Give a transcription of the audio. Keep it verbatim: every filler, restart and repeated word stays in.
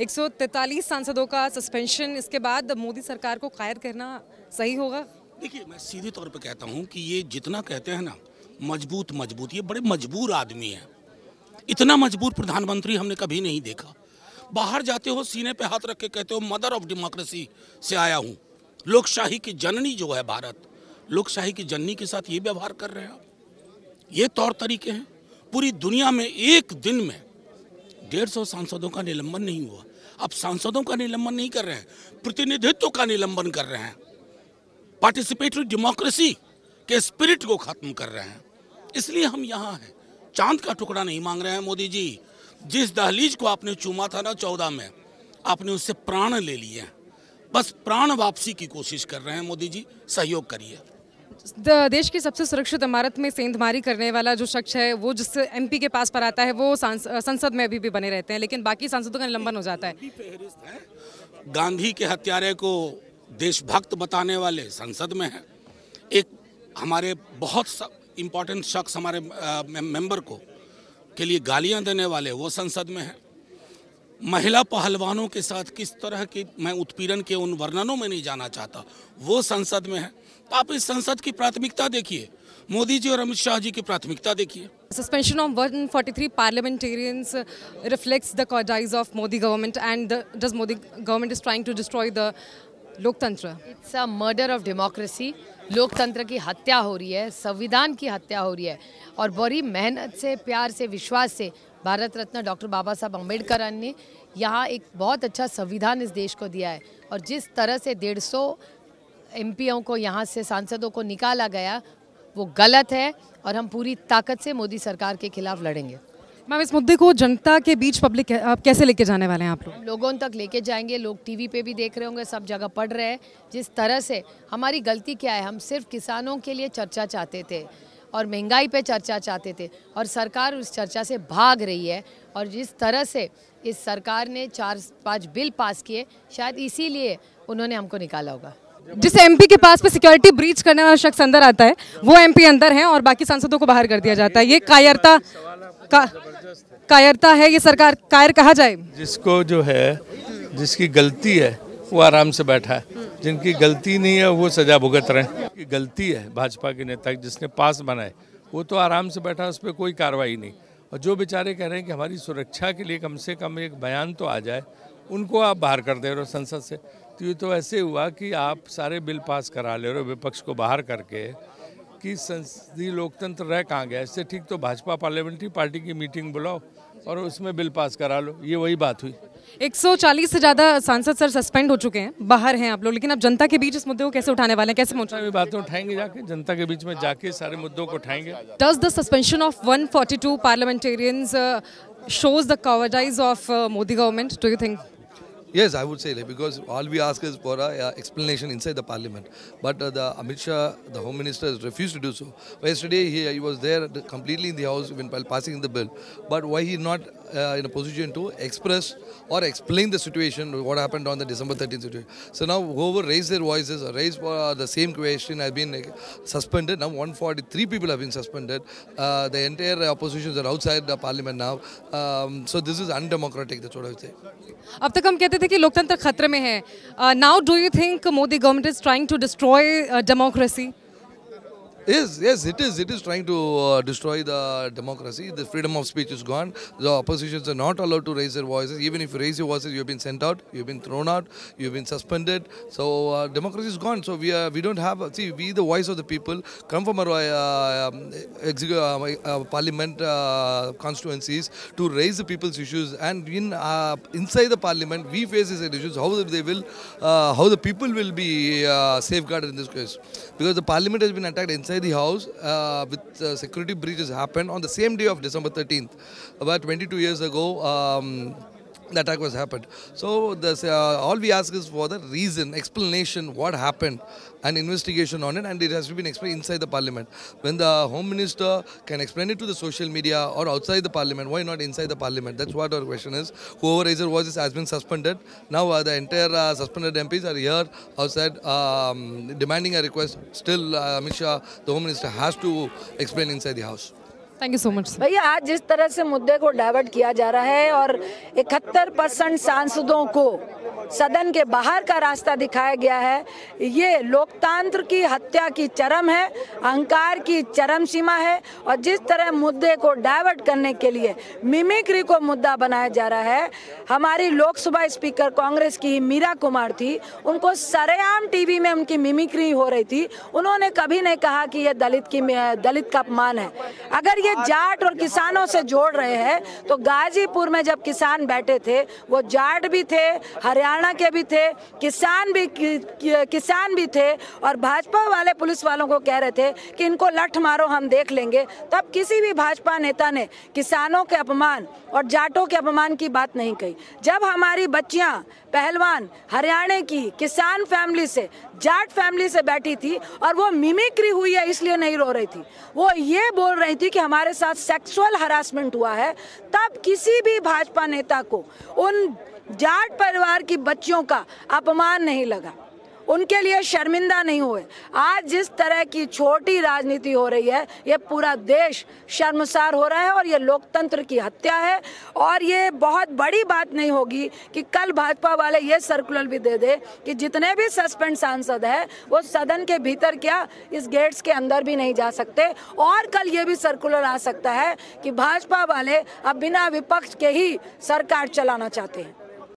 एक सौ तैंतालीस सांसदों का सस्पेंशन, इसके बाद मोदी सरकार को कायर करना सही होगा? देखिए, मैं सीधे तौर पे कहता हूँ कि ये जितना कहते हैं ना मजबूत मजबूत, ये बड़े मजबूर आदमी हैं। इतना मजबूर प्रधानमंत्री हमने कभी नहीं देखा। बाहर जाते हो, सीने पे हाथ रख के कहते हो मदर ऑफ डेमोक्रेसी से आया हूँ, लोकशाही की जननी जो है भारत, लोकशाही की जननी के साथ ये व्यवहार कर रहे हैं आप। ये तौर तरीके हैं। पूरी दुनिया में एक दिन में डेढ़ सौ सांसदों का निलंबन नहीं हुआ। अब सांसदों का निलंबन नहीं कर रहे हैं, प्रतिनिधित्व का निलंबन कर रहे हैं, पार्टिसिपेटरी डेमोक्रेसी के स्पिरिट को खत्म कर रहे हैं। इसलिए हम यहाँ हैं। चांद का टुकड़ा नहीं मांग रहे हैं मोदी जी। जिस दहलीज को आपने चूमा था ना चौदह में, आपने उससे प्राण ले लिए हैं। बस प्राण वापसी की कोशिश कर रहे हैं मोदी जी, सहयोग करिए। देश की सबसे सुरक्षित इमारत में सेंधमारी करने वाला जो शख्स है, वो जिस एमपी के पास पर आता है वो संसद में अभी भी बने रहते हैं, लेकिन बाकी सांसदों का निलंबन हो जाता है। गांधी के हत्यारे को देशभक्त बताने वाले संसद में है। एक हमारे बहुत इम्पोर्टेंट शख्स, हमारे मेंबर को के लिए गालियां देने वाले, वो संसद में है। महिला पहलवानों के साथ किस तरह की, मैं उत्पीड़न के उन वर्णनों में नहीं जाना चाहता, वो संसद में है। तो आप इस संसद की प्राथमिकता देखिए, मोदी जी और अमित शाह जी की प्राथमिकता देखिए। Suspension of one forty three parliamentarians reflects the cowardice of Modi government and does Modi government is trying to destroy the लोकतंत्र। It's a murder of democracy. लोकतंत्र की हत्या हो रही है, संविधान की हत्या हो रही है। और बड़ी मेहनत से, प्यार से, विश्वास से भारत रत्न डॉक्टर बाबा साहब अम्बेडकर ने यहाँ एक बहुत अच्छा संविधान इस देश को दिया है। और जिस तरह से डेढ़ सौ एमपीओं को यहाँ से, सांसदों को निकाला गया, वो गलत है। और हम पूरी ताकत से मोदी सरकार के खिलाफ लड़ेंगे। मैम, इस मुद्दे को जनता के बीच पब्लिक कैसे लेके जाने वाले हैं आप लोग? लोगों तक लेके जाएंगे। लोग टीवी पे भी देख रहे होंगे, सब जगह पढ़ रहे हैं। जिस तरह से हमारी गलती क्या है, हम सिर्फ किसानों के लिए चर्चा चाहते थे और महंगाई पे चर्चा चाहते थे, और सरकार उस चर्चा से भाग रही है। और जिस तरह से इस सरकार ने चार पाँच बिल पास किए, शायद इसीलिए उन्होंने हमको निकाला होगा। जिस एमपी के पास पे सिक्योरिटी ब्रीच करने वाला शख्स अंदर आता है, वो एमपी अंदर हैं और बाकी सांसदों को बाहर कर दिया जाता है। ये कायरता का, कायरता है। ये सरकार कायर कहा जाए। जिसको जो है, जिसकी गलती है वो आराम से बैठा है, जिनकी गलती नहीं है वो सजा भुगत रहे हैं। गलती है भाजपा के नेता, जिसने पास बनाए वो तो आराम से बैठा, उस पर कोई कार्रवाई नहीं। और जो बेचारे कह रहे हैं कि हमारी सुरक्षा के लिए कम से कम एक बयान तो आ जाए, उनको आप बाहर कर दे रहे हो संसद से। तो ये तो ऐसे हुआ कि आप सारे बिल पास करा ले रहे हो विपक्ष को बाहर करके, कि संसदीय लोकतंत्र रह कहाँ गया। इससे ठीक तो भाजपा पार्लियामेंट्री पार्टी की मीटिंग बुलाओ और उसमें बिल पास करा लो। ये वही बात हुई। एक सौ चालीस से ज़्यादा सांसद सर सस्पेंड हो चुके हैं, बाहर हैं आप लोग, लेकिन अब जनता के बीच इस मुद्दे को कैसे उठाने वाले हैं? कैसे पहुँचाएंगे? बातें उठाएंगे जाके, जनता के बीच में जाके सारे मुद्दों को उठाएंगे। Does the suspension of one forty two parliamentarians shows the cowardice of uh, Modi government, do you think? Yes, I would say, like, because all we ask is for an uh, explanation inside the parliament. But uh, the Amit Shah, the Home Minister, has refused to do so. Yesterday he, he was there completely in the house when passing the bill. But why he not uh, in a position to express or explain the situation, what happened on the December thirteenth situation? So now whoever raised their voices, or raised uh, the same question, has been uh, suspended. Now one forty-three people have been suspended. Uh, the entire oppositions are outside the parliament now. Um, so this is undemocratic. That's what I would say. अब तक हम कहते थे कि लोकतंत्र खतरे में है। Now do you think Modi government is trying to destroy democracy? Yes, yes, it is. It is trying to uh, destroy the democracy. The freedom of speech is gone. The oppositions are not allowed to raise their voices. Even if you raise your voices, you've been sent out, you've been thrown out, you've been suspended. So uh, democracy is gone. So we are, we don't have. See, we the voice of the people come from our uh, um, executive uh, uh, parliament uh, constituencies to raise the people's issues. And in uh, inside the parliament, we face these issues. How they will, uh, how the people will be uh, safeguarded in this case, because the parliament has been attacked inside the house uh, with uh, security breaches happened on the same day of December thirteenth. About twenty-two years ago um, the attack was happened. So this, uh, all we ask is for the reason, explanation, what happened, an investigation on it, and it has to be explained inside the parliament. When the Home Minister can explain it to the social media or outside the parliament, why not inside the parliament? That's what our question is. Whoever raiser voices has been suspended. Now uh, the entire uh, suspended M Ps are here outside um, demanding a request. Still uh, Amit Shah, the Home Minister, has to explain inside the house. Thank you so much भैया। आज जिस तरह से मुद्दे को divert किया जा रहा है और इकहत्तर परसेंट सांसदों को सदन के बाहर का रास्ता दिखाया गया है, ये लोकतंत्र की हत्या की चरम है, अहंकार की चरम सीमा है। और जिस तरह मुद्दे को डाइवर्ट करने के लिए मिमिक्री को मुद्दा बनाया जा रहा है, हमारी लोकसभा स्पीकर कांग्रेस की मीरा कुमार थी, उनको सरेआम टीवी में उनकी मिमिक्री हो रही थी। उन्होंने कभी नहीं कहा कि यह दलित की दलित का अपमान है। अगर ये जाट और किसानों से जोड़ रहे हैं तो गाजीपुर में जब किसान बैठे थे वो जाट भी थे, हरियाणा के भी थे, किसान भी किसान भी थे और भाजपा वाले पुलिस वालों को कह रहे थे कि इनको लठ मारो हम देख लेंगे। तब किसी भी भाजपा नेता ने किसानों के अपमान और जाटों के अपमान की बात नहीं कही। जब हमारी बच्चियां पहलवान हरियाणा की किसान फैमिली से जाट फैमिली से बैठी थी और वो मिमिक्री हुई है इसलिए नहीं रो रही थी, वो ये बोल रही थी कि हमारे साथ सेक्सुअल हरासमेंट हुआ है, तब किसी भी भाजपा नेता को उन जाट परिवार की बच्चियों का अपमान नहीं लगा, उनके लिए शर्मिंदा नहीं हुए। आज जिस तरह की छोटी राजनीति हो रही है, ये पूरा देश शर्मसार हो रहा है और ये लोकतंत्र की हत्या है। और ये बहुत बड़ी बात नहीं होगी कि कल भाजपा वाले ये सर्कुलर भी दे दे कि जितने भी सस्पेंड सांसद हैं वो सदन के भीतर क्या इस गेट्स के अंदर भी नहीं जा सकते। और कल ये भी सर्कुलर आ सकता है कि भाजपा वाले अब बिना विपक्ष के ही सरकार चलाना चाहते हैं।